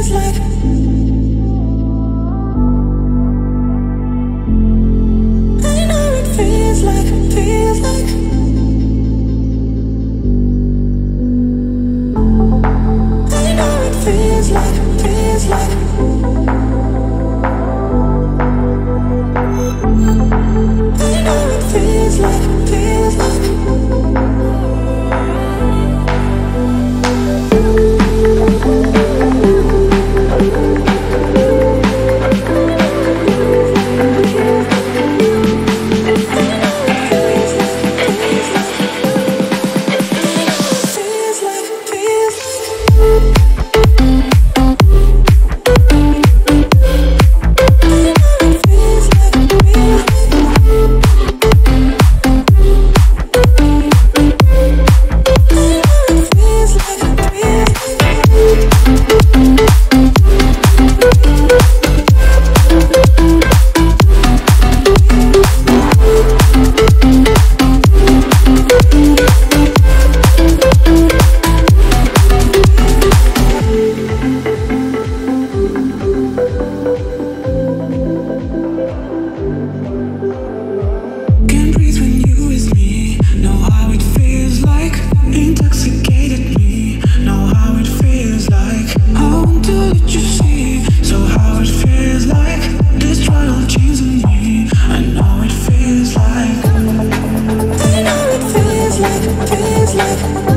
feels like. Like